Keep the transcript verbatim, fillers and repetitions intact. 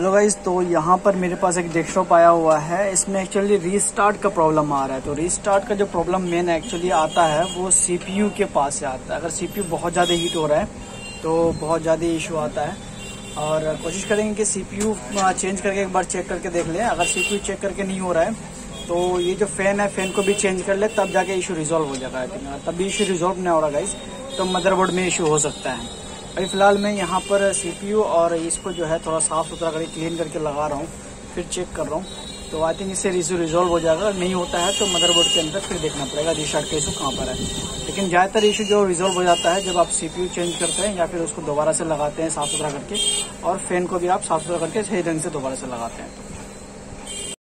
Hello guys, तो यहाँ पर मेरे पास एक डेस्कटॉप आया हुआ है। इसमें एक्चुअली रीस्टार्ट का प्रॉब्लम आ रहा है। तो रीस्टार्ट का जो प्रॉब्लम मेन एक्चुअली आता है वो सीपीयू के पास से आता है। अगर सीपीयू बहुत ज़्यादा हीट हो रहा है तो बहुत ज़्यादा इशू आता है। और कोशिश करेंगे कि सीपीयू चेंज करके एक बार चेक करके देख लें। अगर सीपीयू चेक करके नहीं हो रहा है तो ये जो फ़ैन है फ़ैन को भी चेंज कर ले, तब जाके इशू रिजॉल्व हो जाएगा। तब भी इशू रिजॉल्व नहीं हो रहा गाइस तो मदरबोर्ड में इशू हो सकता है। अभी फ़िलहाल मैं यहाँ पर सीपीयू और इसको जो है थोड़ा साफ़ सुथरा करके क्लीन करके लगा रहा हूँ, फिर चेक कर रहा हूँ। तो आई थिंक इससे इशू रिजॉल्व हो जाएगा। अगर नहीं होता है तो मदरबोर्ड के अंदर फिर देखना पड़ेगा रीस्टार्ट का इशू कहाँ पर है। लेकिन ज़्यादातर इशू जो रिजॉल्व हो जाता है जब आप सीपीयू चेंज करते हैं या फिर उसको दोबारा से लगाते हैं साफ़ सुथरा करके, और फ़ैन को भी आप साफ़ सुथरा करके सही ढंग से दोबारा से लगाते हैं।